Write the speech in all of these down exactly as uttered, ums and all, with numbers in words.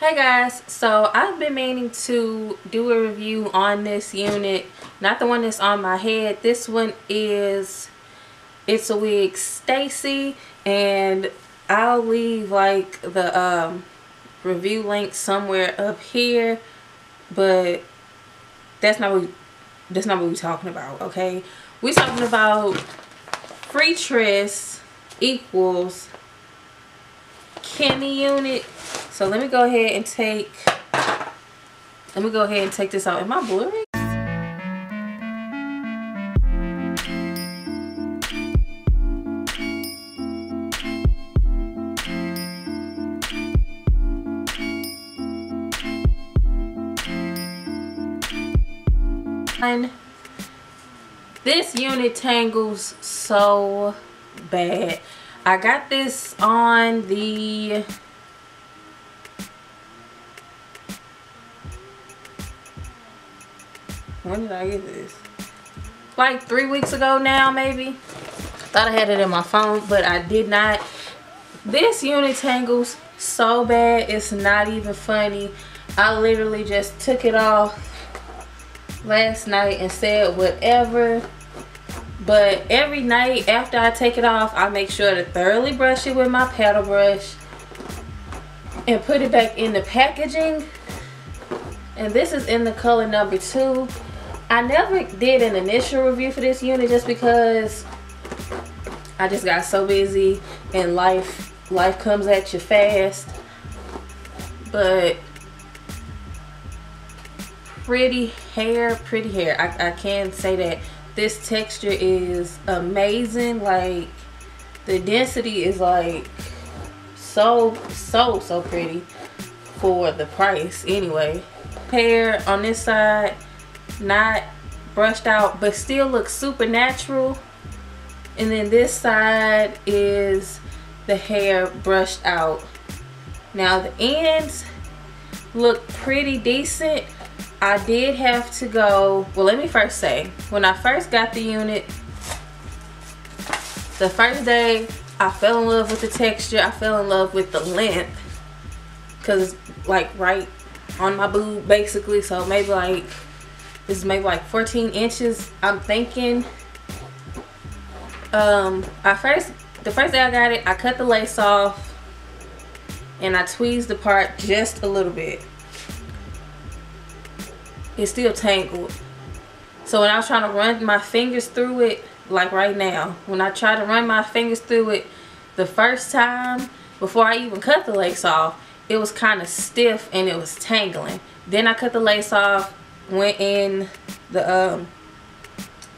Hey guys, so I've been meaning to do a review on this unit, not the one that's on my head. This one is It's a Wig Stacy, and I'll leave like the um, review link somewhere up here, but that's not what that's not what we're talking about. Okay, we're talking about Freetress equals Kenny unit. So let me go ahead and take let me go ahead and take this out. Am I blurry? And this unit tangles so bad. I got this on the when did I get this? Like three weeks ago now, maybe. Thought I had it in my phone, but I did not. This unit tangles so bad, it's not even funny. I literally just took it off last night and said whatever. But every night after I take it off, I make sure to thoroughly brush it with my paddle brush and put it back in the packaging. And this is in the color number two. I never did an initial review for this unit just because I just got so busy and life life comes at you fast. But pretty hair, pretty hair. I, I can say that. This texture is amazing. Like, the density is like so so so pretty for the price anyway. Hair on this side not brushed out but still looks super natural, and then this side is the hair brushed out. Now the ends look pretty decent. I did have to go, well let me first say, when I first got the unit, the first day I fell in love with the texture, I fell in love with the length, because it's like right on my boob basically, so maybe like, this is maybe like fourteen inches I'm thinking. Um, I first, the first day I got it, I cut the lace off and I tweezed the part just a little bit. It's still tangled. So when I was trying to run my fingers through it, like right now, when I try to run my fingers through it the first time, before I even cut the lace off, it was kind of stiff and it was tangling. Then I cut the lace off, went in the um,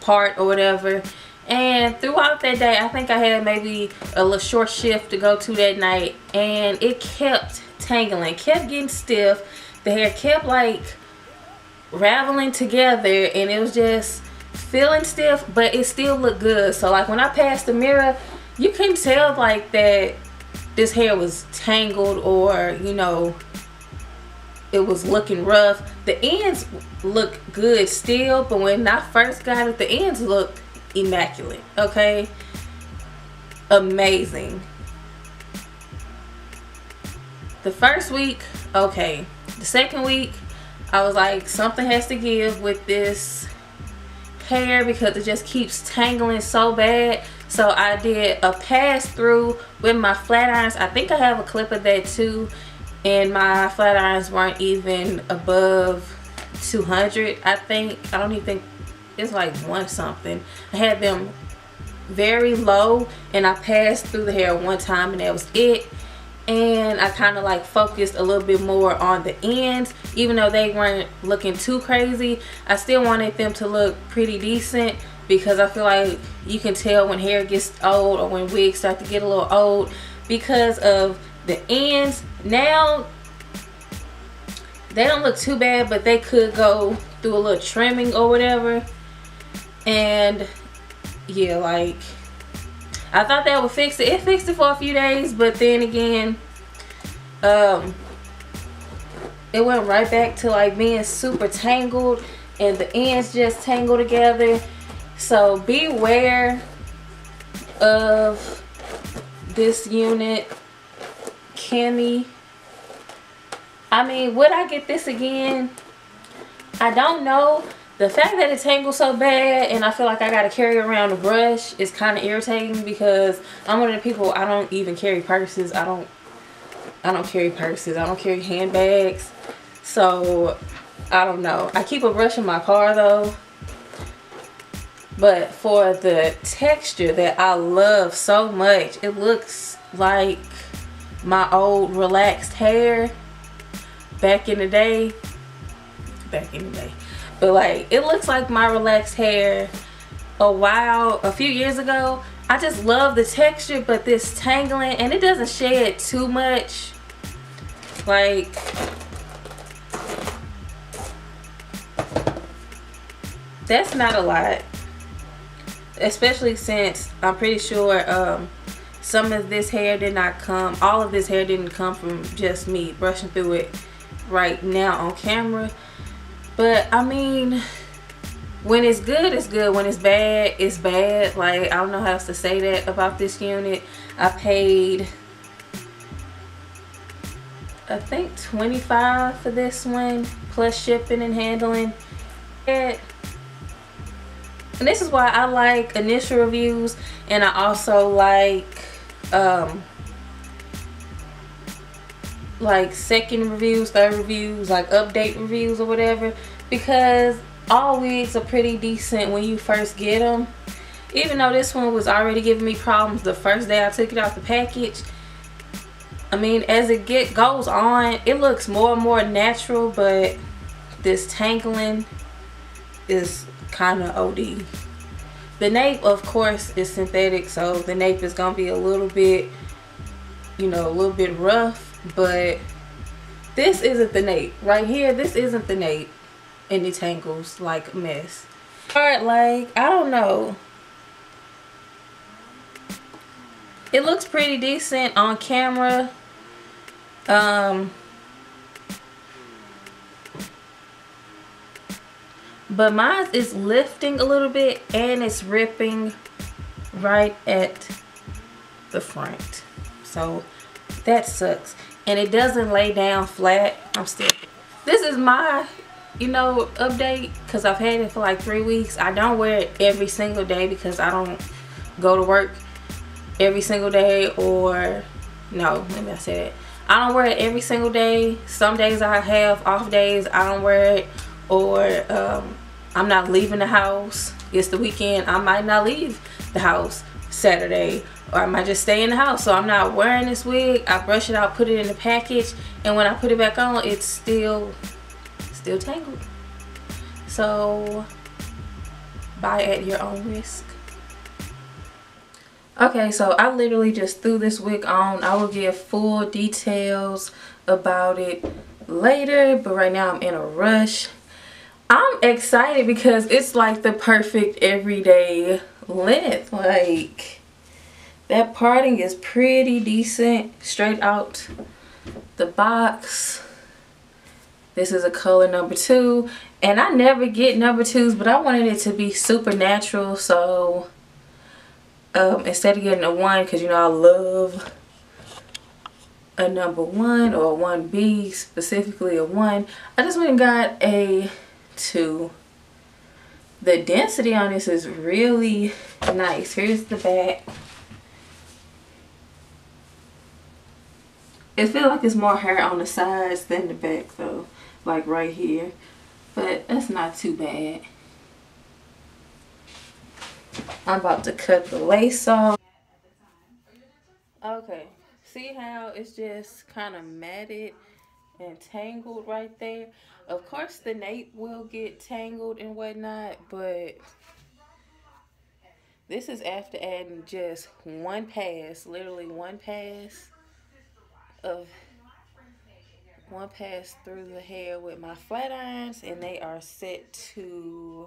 part or whatever, and throughout that day, I think I had maybe a little short shift to go to that night, and it kept tangling, kept getting stiff. The hair kept like raveling together and it was just feeling stiff, but it still looked good. So like when I passed the mirror, you couldn't tell like that this hair was tangled or, you know, it was looking rough. The ends look good still, but when I first got it, the ends looked immaculate. Okay, amazing. The first week, okay. The second week I was like, something has to give with this hair because it just keeps tangling so bad. So I did a pass through with my flat irons. I think I have a clip of that too. And my flat irons weren't even above two hundred, I think. I don't even think, it's like one something. I had them very low and I passed through the hair one time and that was it. And I kind of like focused a little bit more on the ends, even though they weren't looking too crazy. I still wanted them to look pretty decent because I feel like you can tell when hair gets old or when wigs start to get a little old because of the ends. Now they don't look too bad, but they could go through a little trimming or whatever. And yeah, like I thought that would fix it. It fixed it for a few days, but then again, um, it went right back to like being super tangled and the ends just tangled together. So beware of this unit, Kenny. I mean, would I get this again? I don't know. The fact that it tangles so bad and I feel like I gotta carry around a brush is kind of irritating, because I'm one of the people, I don't even carry purses. I don't I don't carry purses. I don't carry handbags. So I don't know. I keep a brush in my car though. But for the texture that I love so much, it looks like my old relaxed hair back in the day. Back in the day. But like, it looks like my relaxed hair a while, a few years ago. I just love the texture, but this tangling, and it doesn't shed too much. Like, that's not a lot. Especially since I'm pretty sure um, some of this hair did not come, all of this hair didn't come from just me brushing through it right now on camera. But I mean, when it's good, it's good. When it's bad, it's bad. Like, I don't know how else to say that about this unit. I paid, I think twenty-five dollars for this one, plus shipping and handling. And this is why I like initial reviews, and I also like, um, like second reviews, third reviews, like update reviews or whatever, because all wigs are pretty decent when you first get them. Even though this one was already giving me problems the first day I took it out the package, I mean, as it get goes on, it looks more and more natural, but this tangling is kind of O D. The nape, of course, is synthetic, so the nape is gonna be a little bit, you know, a little bit rough. But this isn't the nape right here. This isn't the nape, and it tangles like a mess. All right, like, I don't know. It looks pretty decent on camera. Um, but mine is lifting a little bit, and it's ripping right at the front. So that sucks. And it doesn't lay down flat. I'm still, this is my, you know, update, because I've had it for like three weeks. I don't wear it every single day because I don't go to work every single day, or, no, let me not say that. I don't wear it every single day. Some days I have off days, I don't wear it, or um, I'm not leaving the house. It's the weekend, I might not leave the house Saturday, or I might just stay in the house. So I'm not wearing this wig. I brush it out, put it in the package, and when I put it back on, it's still still tangled. So buy at your own risk. Okay, so I literally just threw this wig on. I will give full details about it later, but right now I'm in a rush. I'm excited because it's like the perfect everyday length. Like, that parting is pretty decent, straight out the box. This is a color number two, and I never get number twos, but I wanted it to be super natural. So um, instead of getting a one, because you know I love a number one or a one B, specifically a one, I just went and got a two. The density on this is really nice. Here's the back. It feels like it's more hair on the sides than the back though, like right here. But that's not too bad. I'm about to cut the lace off. Okay, see how it's just kind of matted and tangled right there. Of course the nape will get tangled and whatnot, but this is after adding just one pass, literally one pass of one pass through the hair with my flat irons, and they are set to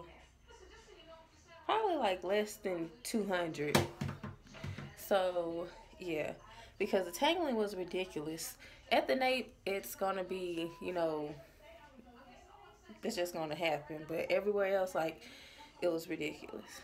probably like less than two hundred. So yeah, because the tangling was ridiculous. At the nape, it's gonna be, you know, it's just gonna happen, but everywhere else, like, it was ridiculous.